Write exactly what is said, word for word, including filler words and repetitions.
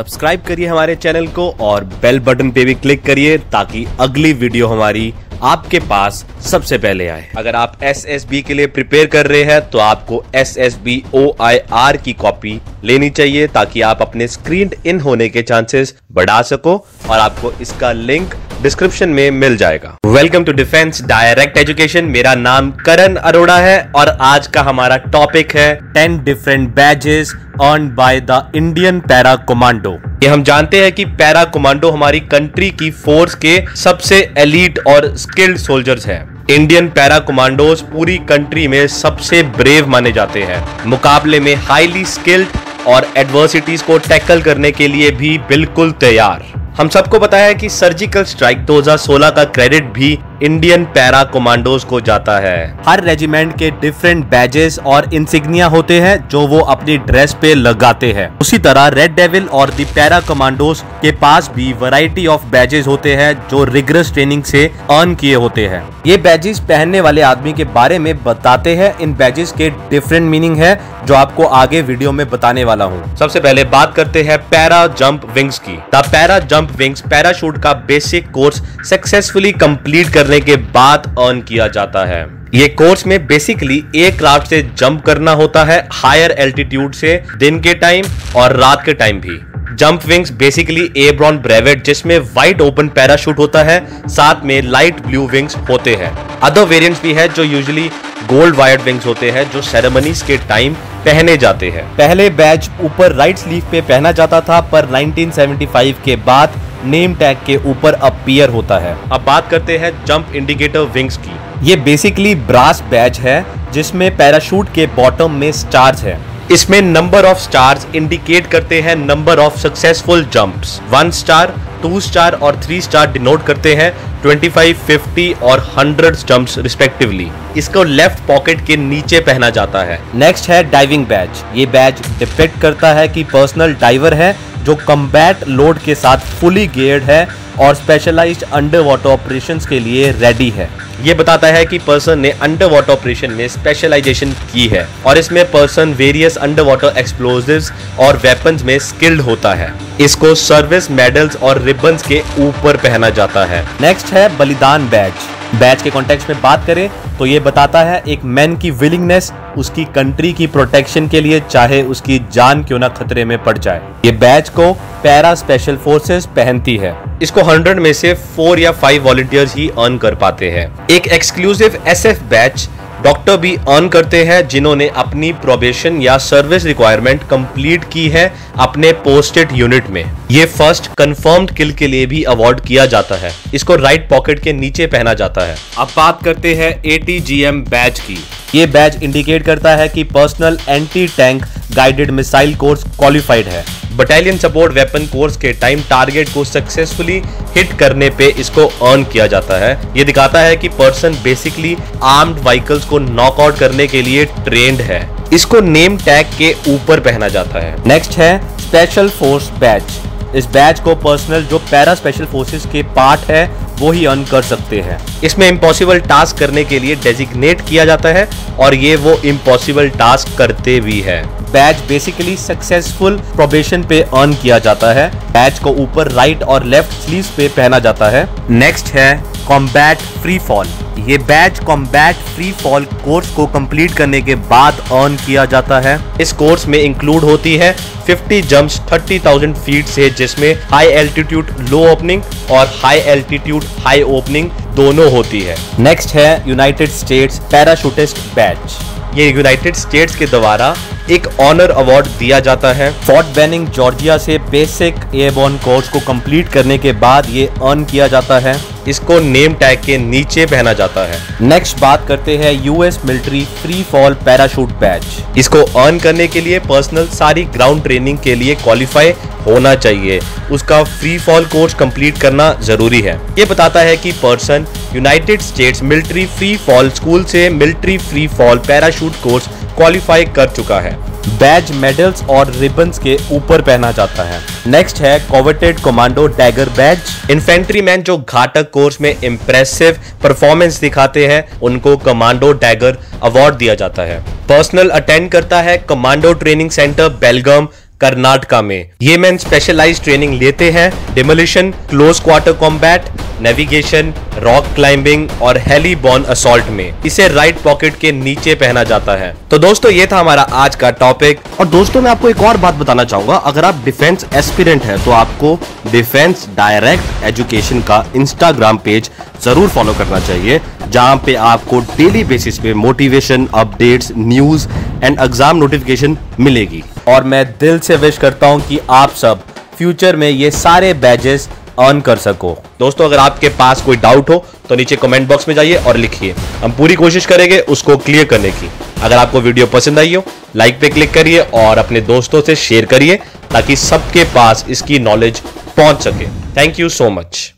Subscribe करिए हमारे channel को और बेल बटन पे भी क्लिक करिए ताकि अगली वीडियो हमारी आपके पास सबसे पहले आए। अगर आप एस एस बी के लिए प्रिपेयर कर रहे हैं तो आपको S S B O I R की कॉपी लेनी चाहिए ताकि आप अपने स्क्रीन इन होने के चांसेस बढ़ा सको और आपको इसका लिंक डिस्क्रिप्शन में मिल जाएगा। Welcome to defence direct education. मेरा नाम करण अरोड़ा है और आज का हमारा टॉपिक है ten different badges on by the Indian para commando. ये हम जानते हैं कि पैरा कमांडो हमारी कंट्री की फोर्स के सबसे एलीट और स्किल्ड सोल्जर्स हैं। इंडियन पैरा कमांडोज पूरी कंट्री में सबसे ब्रेव माने जाते हैं। मुकाबले में हाईली स्किल्ड और एडवर्सिटीज को टैकल करने के लिए भी बिल्कुल तैयार। हम सबको पता है कि सर्जिकल स्ट्राइक दो हज़ार सोलह का क्रेडिट भी इंडियन पैरा कमांडोज को जाता है। हर रेजिमेंट के डिफरेंट बैजेस और इंसिग्निया होते हैं जो वो अपनी ड्रेस पे लगाते हैं। उसी तरह रेड डेविल और दी पैरा कमांडोज के पास भी वैरायटी ऑफ बैजेस होते हैं जो रिगरस ट्रेनिंग से अर्न किए होते हैं। ये बैजेस पहनने वाले आदमी के बारे में बताते हैं। इन बैजेस के डिफरेंट मीनिंग है जो आपको आगे वीडियो में बताने वाला हूँ। सबसे पहले बात करते हैं पैरा जंप विंग्स की। The para jump wings parachute का बेसिक कोर्स सक्सेसफुली कंप्लीट कर के बाद अर्न किया जाता है। ये कोर्स में बेसिकली एयरक्राफ्ट से जंप करना होता है, हायर एल्टीट्यूड से दिन के टाइम और रात के टाइम भी। Jump wings basically airborne brevet जिसमें वाइड ओपन पैराशूट होता है, साथ में लाइट ब्लू विंग्स होते हैं। अदर वेरिएंट्स भी है जो यूजुअली गोल्ड वायर्ड विंग्स होते हैं जो सेरेमनीज के टाइम पहने जाते हैं। पहले बैच ऊपर राइट स्लीव पे पहना जाता था पर नाइनटीन सेवेंटी फाइव के बाद नेम टैग के ऊपर अपीयर होता है। अब बात करते हैं जंप इंडिकेटर विंग्स की। ये बेसिकली ब्रास बैज है जिसमें पैराशूट के बॉटम में स्टार्स है। इसमें नंबर ऑफ स्टार्स इंडिकेट करते हैं number of successful jumps. One star, two star और थ्री स्टार डिनोट करते हैं पच्चीस, पचास और सौ जंप्स रिस्पेक्टिवली। इसको लेफ्ट पॉकेट के नीचे पहना जाता है। नेक्स्ट है डाइविंग बैज। ये बैज डिपिक्ट करता है कि पर्सनल डाइवर है जो कम्बैट लोड के साथ फुली गियर्ड है और स्पेशलाइज्ड अंडर वाटर ऑपरेशंस के लिए रेडी है। ये बताता है कि पर्सन ने अंडर वाटर ऑपरेशन में स्पेशलाइजेशन की है और इसमें person various under water explosives और वेपन्स में स्किल्ड होता है। इसको सर्विस मेडल्स और रिबन्स के ऊपर पहना जाता है। नेक्स्ट है बलिदान बैज। बैच के कॉन्टेक्स्ट में बात करें तो ये बताता है एक मैन की विलिंगनेस उसकी कंट्री की प्रोटेक्शन के लिए, चाहे उसकी जान क्यों ना खतरे में पड़ जाए। ये बैच को पैरा स्पेशल फोर्सेस पहनती है। इसको सौ में से फोर या फाइव वॉलंटियर्स ही अर्न कर पाते हैं। एक एक्सक्लूसिव एसएफ बैच डॉक्टर भी अर्न करते हैं जिन्होंने अपनी प्रोबेशन या सर्विस रिक्वायरमेंट कंप्लीट की है अपने पोस्टेड यूनिट में। ये फर्स्ट कंफर्म्ड किल के लिए भी अवार्ड किया जाता है। इसको राइट पॉकेट के नीचे पहना जाता है। अब बात करते हैं A T G M badge की। ये बैज इंडिकेट करता है कि personnel anti tank guided missile course qualified है। बटालियन सपोर्ट वेपन कोर्स के टाइम टारगेट को सक्सेसफुली हिट करने पे इसको अर्न किया जाता है। ये दिखाता है कि पर्सन बेसिकली आर्म्ड व्हीकल्स को नॉकआउट करने के लिए ट्रेंड है। इसको नेम टैग के ऊपर पहना जाता है। नेक्स्ट है स्पेशल फोर्स बैच। इस बैच को पर्सनल जो पैरा स्पेशल फोर्सेस के पार्ट है वो ही अर्न कर सकते हैं। इसमें इम्पॉसिबल टास्क करने के लिए डेजिग्नेट किया जाता है और ये वो इम्पॉसिबल टास्क करते भी है। बैच बेसिकली सक्सेसफुल प्रोबेशन पे अर्न किया जाता है। बैच को ऊपर राइट और लेफ्ट स्लीव्स पे पहना जाता है। नेक्स्ट है कॉम्बैट फ्री फॉल। ये badge combat free fall course को कंप्लीट करने के बाद अर्न किया जाता है। इस कोर्स में इंक्लूड होती है पचास जंप्स तीस हज़ार फीट से, जिसमें हाई एल्टीट्यूड लो ओपनिंग और हाई एल्टीट्यूड हाई ओपनिंग दोनों होती है। नेक्स्ट है यूनाइटेड स्टेट्स पैराशूटिस्ट बैच। ये यूनाइटेड स्टेट्स के द्वारा एक ऑनर अवार्ड दिया जाता है। फोर्ट बेनिंग जॉर्जिया से बेसिक एयरबॉर्न कोर्स को कंप्लीट करने के बाद ये अर्न किया जाता है। इसको नेम टैग के नीचे पहना जाता है। नेक्स्ट बात करते हैं US military free fall parachute badge. इसको अर्न करने के लिए पर्सनल सारी ग्राउंड ट्रेनिंग के लिए क्वालिफाई होना चाहिए। उसका फ्री फॉल कोर्स कंप्लीट करना जरूरी है। ये बताता है कि person United States military free fall school से military free fall parachute course qualify कर चुका है। बैज मेडल्स और रिबन्स के ऊपर पहना जाता है। नेक्स्ट है coveted commando dagger badge. Infantry man जो घातक कोर्स में इम्प्रेसिव परफॉर्मेंस दिखाते हैं उनको कमांडो डैगर अवार्ड दिया जाता है। पर्सनल अटेंड करता है commando training centre Belgaum Karnataka में। ये मैन स्पेशलाइज्ड ट्रेनिंग लेते हैं demolition, close quarter combat, navigation, rock climbing और हेली बॉर्न असॉल्ट में। इसे राइट पॉकेट के नीचे पहना जाता है। तो दोस्तों ये था हमारा आज का टॉपिक। और दोस्तों मैं आपको एक और बात बताना चाहूंगा, अगर आप डिफेंस एस्पिरेंट हैं तो आपको डिफेंस डायरेक्ट एजुकेशन का इंस्टाग्राम पेज जरूर फॉलो करना चाहिए, जहां पे आपको डेली बेसिस पे motivation, updates, news and exam notification मिलेगी। और मैं दिल से विश करता हूं कि आप सब फ्यूचर में ये सारे बैजेस अर्न कर सको। दोस्तों अगर आपके पास कोई डाउट हो तो नीचे कमेंट बॉक्स में जाइए और लिखिए, हम पूरी कोशिश करेंगे उसको क्लियर करने की। अगर आपको वीडियो पसंद आई हो लाइक पे क्लिक करिए और अपने दोस्तों से शेयर करिए ताकि सबके पास इसकी नॉलेज पहुंच सके। Thank you so much.